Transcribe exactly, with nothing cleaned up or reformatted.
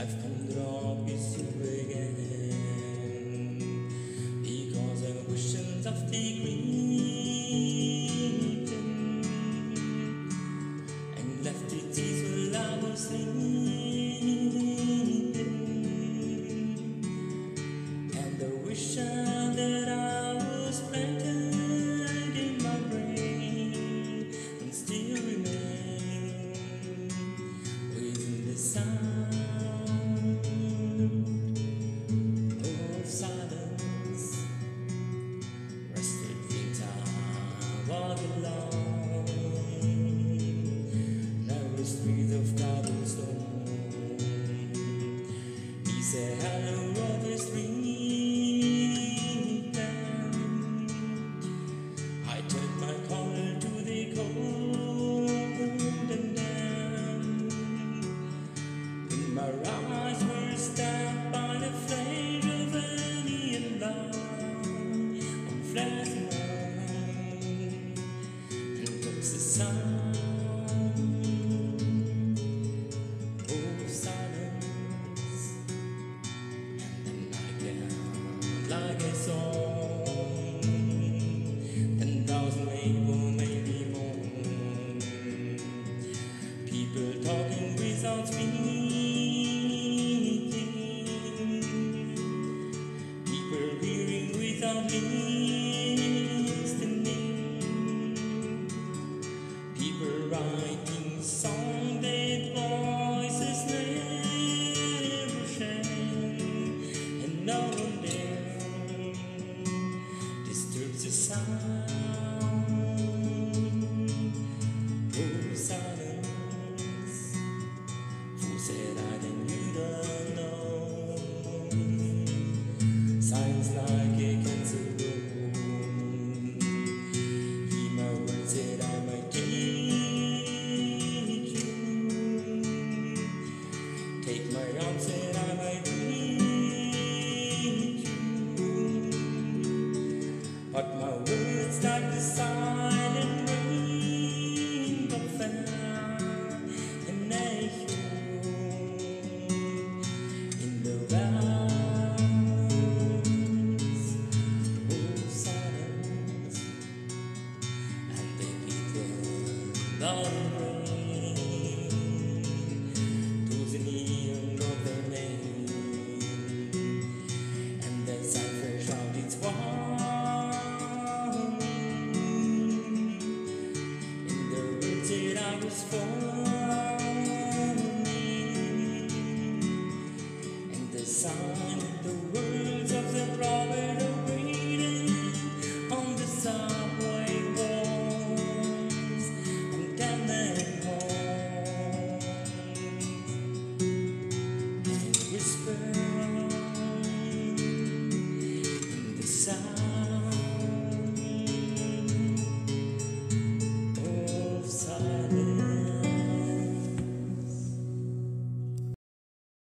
Sound of silence, rested in time all alone. Narrow streets of cobblestone. He said hello of his dream. I turned my collar to the cold and damp. In my eyes were stabbed like a song. Ten thousand people, maybe more. People talking without speaking. People hearing without listening. People writing songs that voices never share, and no one dare disturbs the sound of silence. Who said I didn't know? Silence like a cancer wound. He my word said I might teach you. Take my arms and I might reach. But my words like the silent rain that fell an echo in the realms of silence, and the people of rain to the neon of their name, and the cipher shouted its war. I was born